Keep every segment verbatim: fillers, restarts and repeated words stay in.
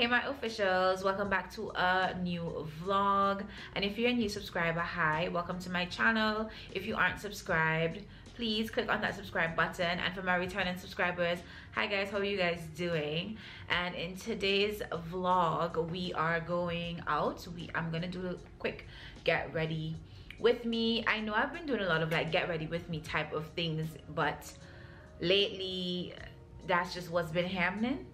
Hey my officials, welcome back to a new vlog. And if you're a new subscriber, hi, welcome to my channel. If you aren't subscribed, please click on that subscribe button. And for my returning subscribers, hi guys, how are you guys doing? And in today's vlog, we are going out. We I'm gonna do a quick get ready with me. I know I've been doing a lot of like get ready with me type of things, but lately that's just what's been happening.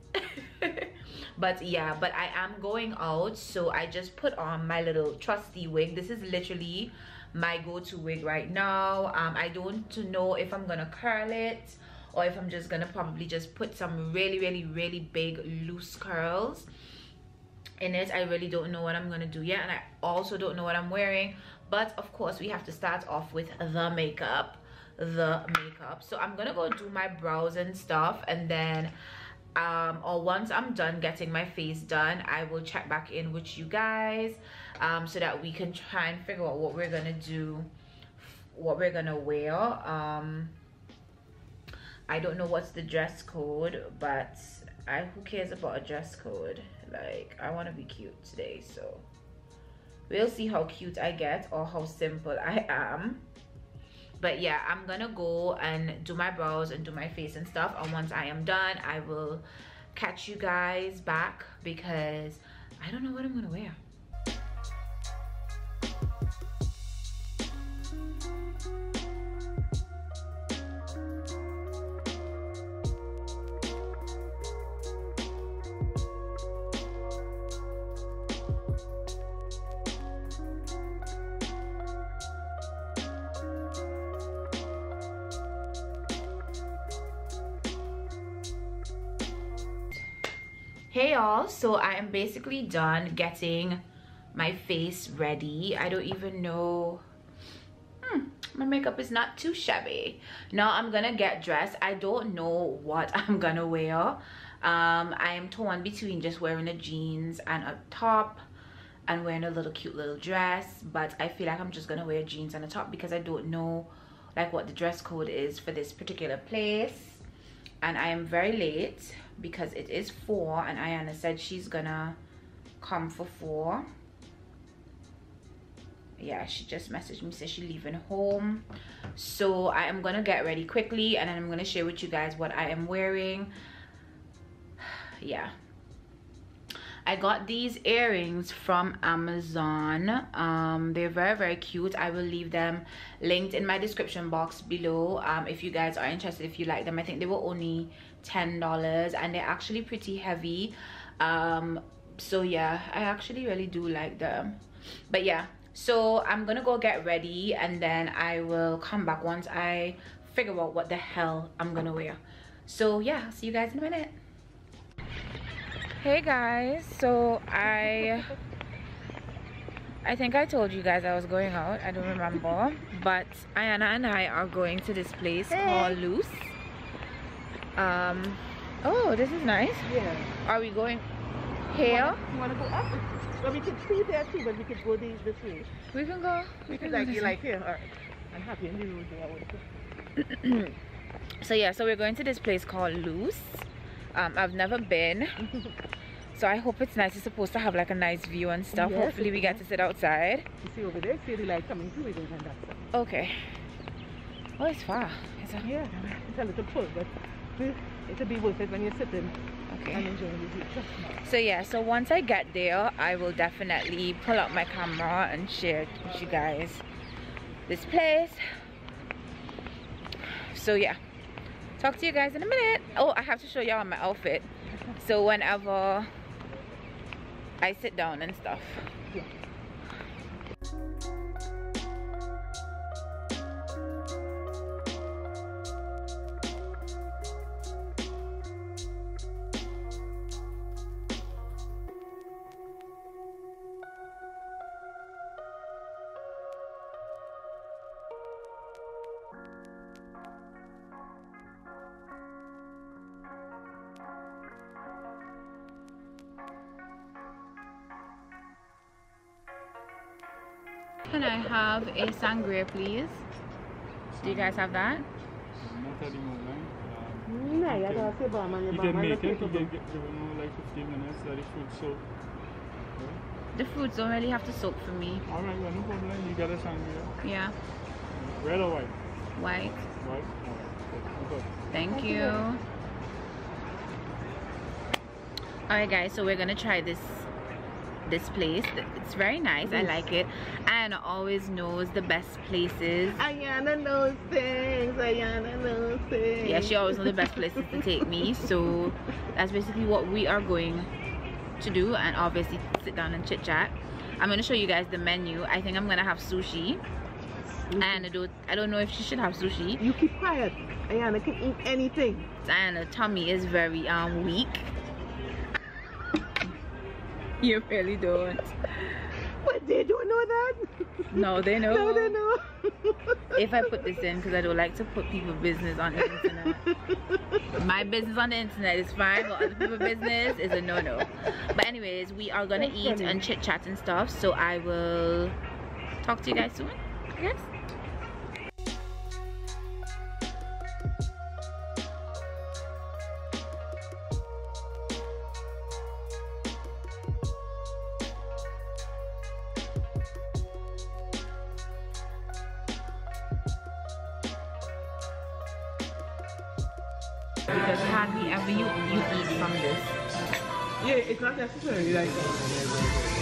But yeah, but I am going out, so I just put on my little trusty wig. This is literally my go-to wig right now. Um, I don't know if I'm gonna curl it or if I'm just gonna probably just put some really, really, really big loose curls in it. I really don't know what I'm gonna do yet, and I also don't know what I'm wearing. But of course, we have to start off with the makeup, the makeup. So I'm gonna go do my brows and stuff, and then Um, or once I'm done getting my face done, I will check back in with you guys um, so that we can try and figure out what we're gonna do, what we're gonna wear. um, I don't know what's the dress code, but I who cares about a dress code? Like, I want to be cute today, so we'll see how cute I get or how simple I am. But yeah, I'm gonna go and do my brows and do my face and stuff, and once I am done, I will catch you guys back because I don't know what I'm gonna wear. Hey y'all, so I am basically done getting my face ready. I don't even know, hmm, my makeup is not too shabby. Now I'm gonna get dressed. I don't know what I'm gonna wear. Um, I am torn between just wearing a jeans and a top and wearing a little cute little dress, but I feel like I'm just gonna wear jeans and a top because I don't know like what the dress code is for this particular place. And I am very late because it is four and Ayanna said she's gonna come for four. Yeah, she just messaged me, said she's leaving home. So I am gonna get ready quickly and then I'm gonna share with you guys what I am wearing. Yeah. I got these earrings from Amazon. Um, they're very, very cute. I will leave them linked in my description box below um, if you guys are interested, if you like them. I think they were only ten dollars and they're actually pretty heavy. Um, so yeah, I actually really do like them. But yeah, so I'm gonna go get ready and then I will come back once I figure out what the hell I'm gonna wear. So yeah, see you guys in a minute. Hey guys, so I I think I told you guys I was going out, I don't remember, but Ayanna and I are going to this place hey. called Luce. Um, oh, this is nice. Yeah. Are we going here? You want to go up? Well, we can see there too, but we can go this way. We can go. We can like go you like here. All right. I'm happy in the road there. So yeah, so we're going to this place called Luce. Um, I've never been, so I hope it's nice. It's supposed to have like a nice view and stuff. Yes, hopefully we get to sit outside. You see over there, see the light coming through it and that stuff. Okay. Well, it's far. It's a, yeah, it's a little cold, but it'll be worth it when you're sitting okay. and enjoying the view. So yeah, so once I get there, I will definitely pull out my camera and share it with you guys this place. So yeah. Talk to you guys in a minute. Oh, I have to show y'all my outfit. So whenever I sit down and stuff. Yeah. Can I have a sangria, please? Do you guys have that? Not at the moment. Um, yeah, yeah, that's a bomb. You can make it, you can get, you know, like fifteen minutes that it should soak. The foods don't really have to soak for me. Alright, well, no problem. You got a sangria. Yeah. Red or white? White. White? Alright. Okay. Thank, Thank you. you. Alright, guys, so we're gonna try this this place. It's very nice. Yes. I like it. Ayanna always knows the best places. Ayanna knows things. Ayanna knows things. Yeah, she always knows the best places to take me. So that's basically what we are going to do, and obviously sit down and chit chat. I'm gonna show you guys the menu. I think I'm gonna have sushi, sushi. and I don't, I don't know if she should have sushi. You keep quiet. Ayanna can eat anything. Ayanna's tummy is very um weak. You really don't. But they don't know that. No, they know. No, they know. If I put this in, because I don't like to put people's business on the internet. My business on the internet is fine, but other people's business is a no-no. But anyways, we are gonna That's eat funny. and chit chat and stuff. So I will talk to you guys soon, I guess. Because hardly ever you, you eat from this. Yeah, it's not necessary. Like,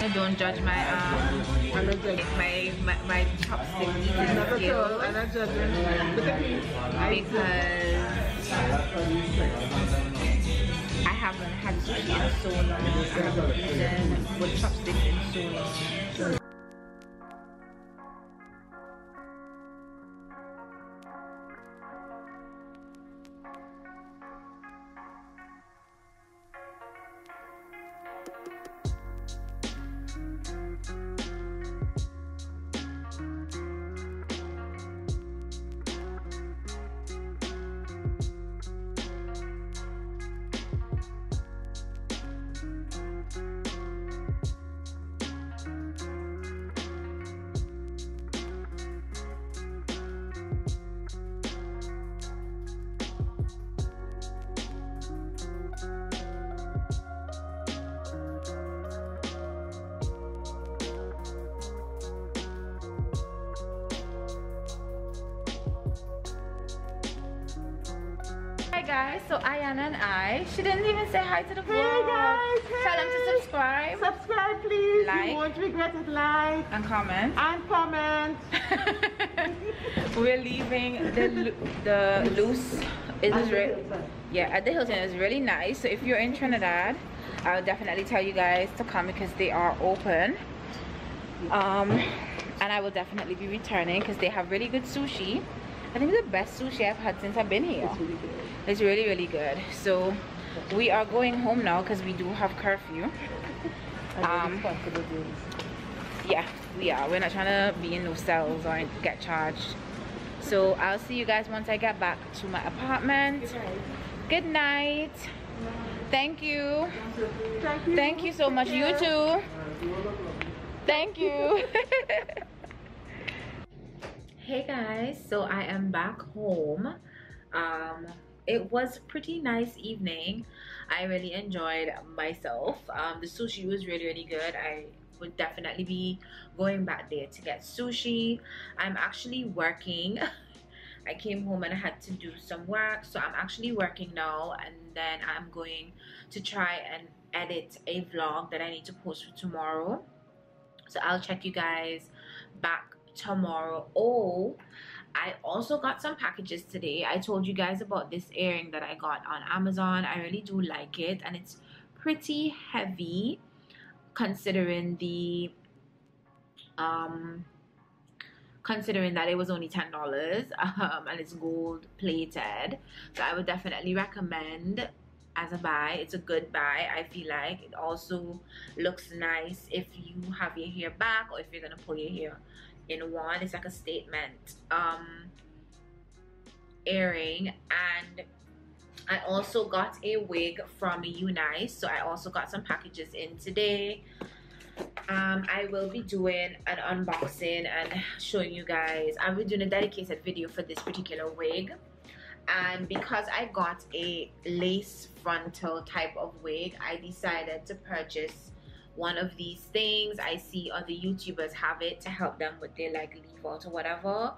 I don't judge my um, I'm not judging. my my my chopstick eating skills. I'm not judging. Look at me. Because I haven't had sushi in so long. I haven't eaten with chopsticks in so long. Guys, so Ayanna and I, she didn't even say hi to the vlog. Hey guys, hey. Tell them to subscribe. Subscribe, please. Like. You won't regret it. Like and comment. And comment. We're leaving the the Luce. It is really, yeah, at the Hilton. It's really nice. So if you're in Trinidad, I'll definitely tell you guys to come because they are open. Um, and I will definitely be returning because they have really good sushi. I think it's the best sushi I've had since I've been here. It's really good. It's really, really good. So we are going home now because we do have curfew. Um, yeah, we are. We're not trying to be in no cells or get charged. So I'll see you guys once I get back to my apartment. Good night. Thank you. Thank you, Thank you so much. You too. Thank you. Hey guys, so I am back home. Um, it was pretty nice evening. I really enjoyed myself. Um, the sushi was really, really good. I would definitely be going back there to get sushi. I'm actually working. I came home and I had to do some work, so I'm actually working now, and then I'm going to try and edit a vlog that I need to post for tomorrow. So I'll check you guys back tomorrow. Oh, I also got some packages today. I told you guys about this earring that I got on Amazon. I really do like it, and it's pretty heavy considering the um considering that it was only ten dollars, um, and it's gold plated. So I would definitely recommend as a buy. It's a good buy. I feel like it also looks nice if you have your hair back or if you're gonna pull your hair in one. It's like a statement um earring. And I also got a wig from Unice, so I also got some packages in today. um I will be doing an unboxing and showing you guys. I'll be doing a dedicated video for this particular wig, and because I got a lace frontal type of wig, I decided to purchase one of these things. I see other YouTubers have it to help them with their like leave out or whatever.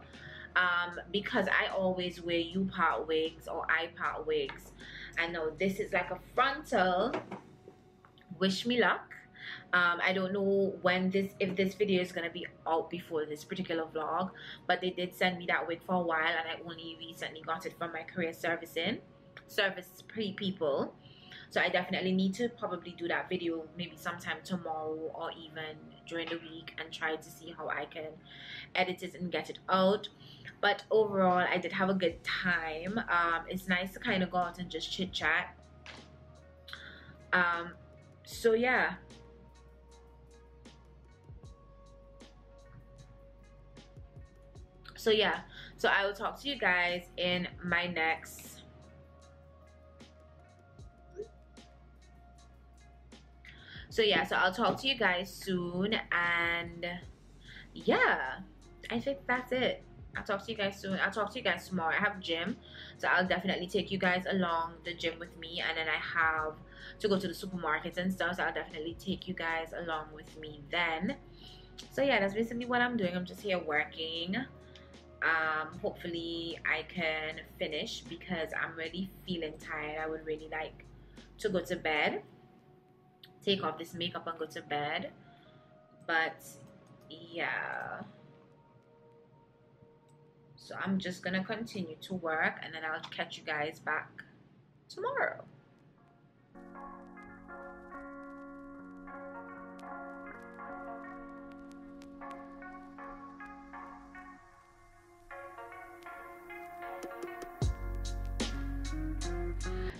Um, because I always wear U-part wigs or I-part wigs. I know this is like a frontal. Wish me luck. Um, I don't know when this, if this video is gonna be out before this particular vlog, but they did send me that wig for a while, and I only recently got it from my career servicing service pre people. So I definitely need to probably do that video maybe sometime tomorrow or even during the week and try to see how I can edit it and get it out. But overall, I did have a good time. Um, it's nice to kind of go out and just chit chat. Um, so yeah. So yeah, so I will talk to you guys in my next So yeah, so I'll talk to you guys soon, and yeah, I think that's it. I'll talk to you guys soon. I'll talk to you guys tomorrow. I have gym, so I'll definitely take you guys along the gym with me, and then I have to go to the supermarkets and stuff, so I'll definitely take you guys along with me then. So yeah, that's basically what I'm doing. I'm just here working. Um, hopefully I can finish because I'm really feeling tired. I would really like to go to bed. Take off this makeup and go to bed, but yeah, so I'm just gonna continue to work, and then I'll catch you guys back tomorrow.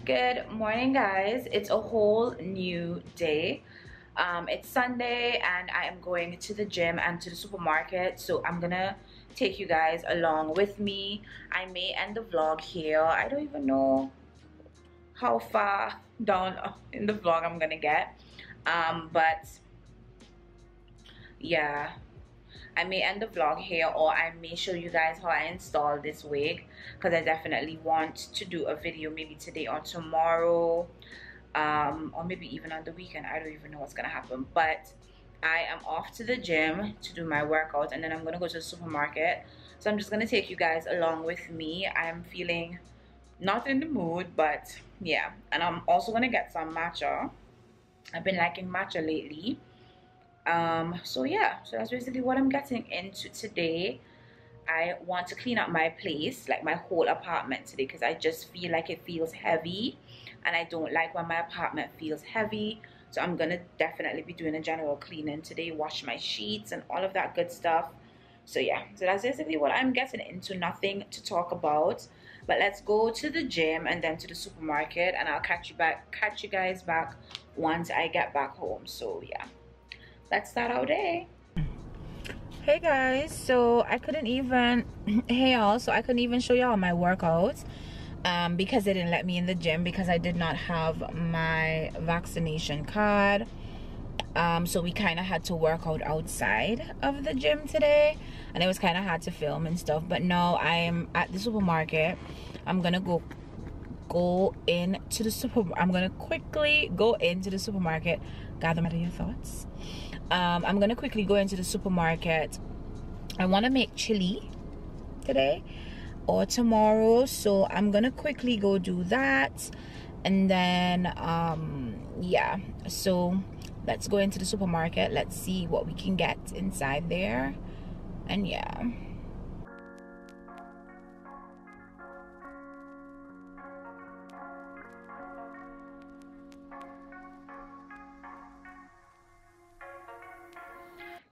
Good morning, guys. It's a whole new day. Um, it's Sunday and I am going to the gym and to the supermarket, so I'm gonna take you guys along with me. I may end the vlog here. I don't even know how far down in the vlog I'm gonna get, um, but yeah, I may end the vlog here, or I may show you guys how I install this wig, because I definitely want to do a video maybe today or tomorrow, um, or maybe even on the weekend. I don't even know what's gonna happen, but I am off to the gym to do my workout, and then I'm gonna go to the supermarket. So I'm just gonna take you guys along with me. I'm feeling not in the mood, but yeah. And I'm also gonna get some matcha. I've been liking matcha lately. Um, so yeah, so that's basically what I'm getting into today. I want to clean up my place, like my whole apartment today, because I just feel like it feels heavy, and I don't like when my apartment feels heavy. So I'm gonna definitely be doing a general cleaning today, wash my sheets and all of that good stuff. So yeah, so that's basically what I'm getting into. Nothing to talk about, but let's go to the gym and then to the supermarket, and I'll catch you back, catch you guys back once I get back home. So yeah. Let's start our day. Hey guys, so I couldn't even hey y'all so I couldn't even show y'all my workouts um, because they didn't let me in the gym because I did not have my vaccination card, um, so we kind of had to work out outside of the gym today, and it was kind of hard to film and stuff. But now I'm at the supermarket. I'm gonna go go into the super I'm gonna quickly go into the supermarket. Gather my your thoughts. Um, I'm gonna quickly go into the supermarket. I wanna make chili today or tomorrow, so I'm gonna quickly go do that, and then um, yeah, so let's go into the supermarket. Let's see what we can get inside there, and yeah.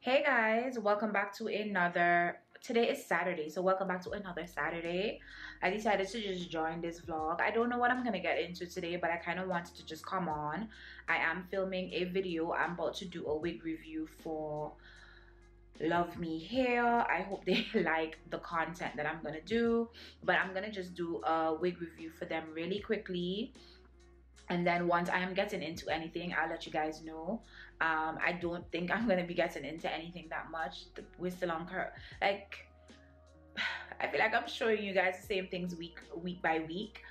Hey guys, welcome back to another, today is Saturday, so welcome back to another Saturday. I decided to just join this vlog. I don't know what I'm gonna get into today, but I kind of wanted to just come on. I am filming a video. I'm about to do a wig review for Love Me Hair. I hope they like the content that I'm gonna do, but I'm gonna just do a wig review for them really quickly. And then once I am getting into anything, I'll let you guys know. Um, I don't think I'm going to be getting into anything that much. We're still on curve. Like, I feel like I'm showing you guys the same things week week by week,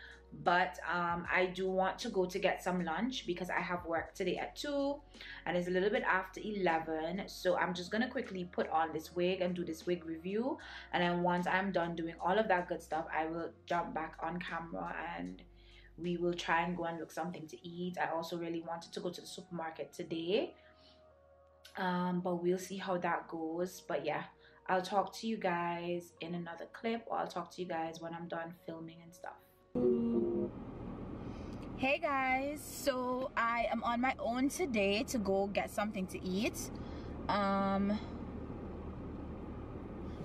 but um I do want to go to get some lunch because I have work today at two and it's a little bit after eleven, so I'm just gonna quickly put on this wig and do this wig review, and then once I'm done doing all of that good stuff, I will jump back on camera and we will try and go and look something to eat. I also really wanted to go to the supermarket today, um but we'll see how that goes. But yeah, I'll talk to you guys in another clip, or I'll talk to you guys when I'm done filming and stuff. Hey guys, so I am on my own today to go get something to eat. Um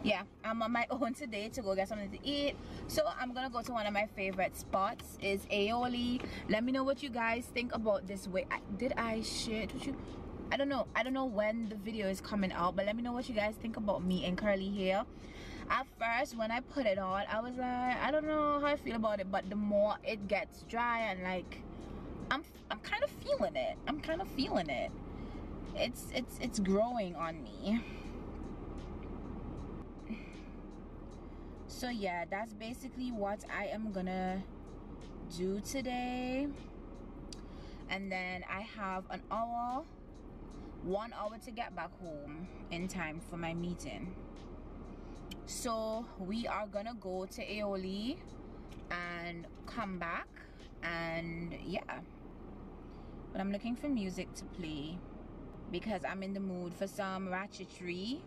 yeah, I'm on my own today to go get something to eat, so I'm gonna go to one of my favorite spots, is Aioli. Let me know what you guys think about this way. I, did I share it with you? I don't know. I don't know when the video is coming out, but let me know what you guys think about me and curly hair. At first, when I put it on, I was like, I don't know how I feel about it, but the more it gets dry and like, I'm I'm kind of feeling it. I'm kind of feeling it. It's it's it's growing on me. So yeah, that's basically what I am gonna do today. And then I have an hour one hour to get back home in time for my meeting, so we are gonna go to Aioli and come back, and yeah, but I'm looking for music to play because I'm in the mood for some ratchetry.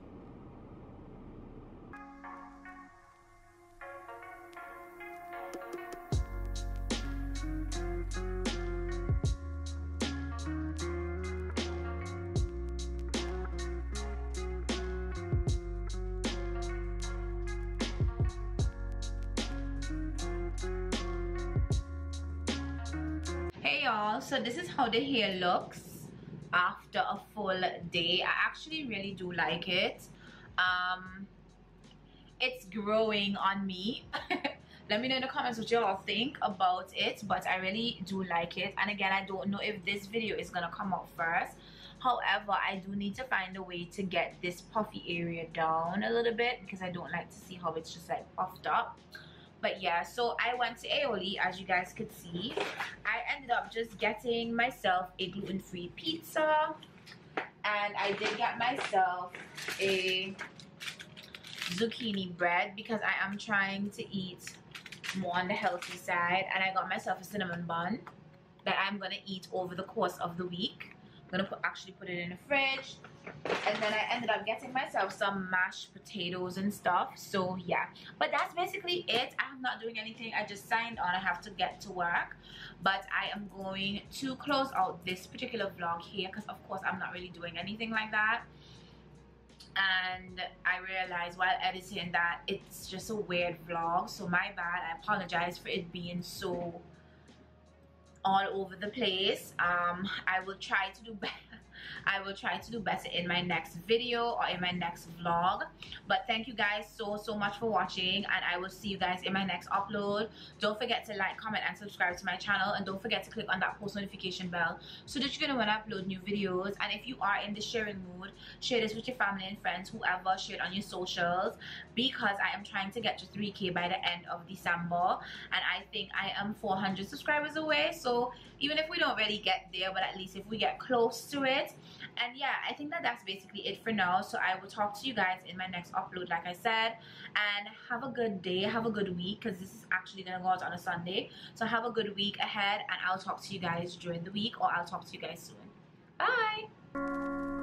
So this is how the hair looks after a full day. I actually really do like it. Um, it's growing on me. Let me know in the comments what you all think about it, but I really do like it. And again, I don't know if this video is gonna come out first. However, I do need to find a way to get this puffy area down a little bit because I don't like to see how it's just like puffed up. But yeah, so I went to Aioli, as you guys could see. I ended up just getting myself a gluten-free pizza. And I did get myself a zucchini bread because I am trying to eat more on the healthy side. And I got myself a cinnamon bun that I'm going to eat over the course of the week. I'm going to put, actually put it in the fridge. And then I ended up getting myself some mashed potatoes and stuff. So yeah, but that's basically it. I'm not doing anything. I just signed on. I have to get to work, but I am going to close out this particular vlog here because of course I'm not really doing anything like that. And I realized while editing that it's just a weird vlog, so my bad. I apologize for it being so all over the place. um I will try to do better. I will try to do better in my next video or in my next vlog. But thank you guys so so much for watching, and I will see you guys in my next upload. Don't forget to like, comment and subscribe to my channel, and don't forget to click on that post notification bell so that you're gonna when I upload new videos. And if you are in the sharing mood, share this with your family and friends, whoever, share it on your socials, because I am trying to get to three K by the end of December, and I think I am four hundred subscribers away. So even if we don't really get there, but at least if we get close to it. And yeah, I think that that's basically it for now. So I will talk to you guys in my next upload, like I said, and have a good day, have a good week, because this is actually gonna go out on a Sunday. So have a good week ahead, and I'll talk to you guys during the week, or I'll talk to you guys soon. Bye.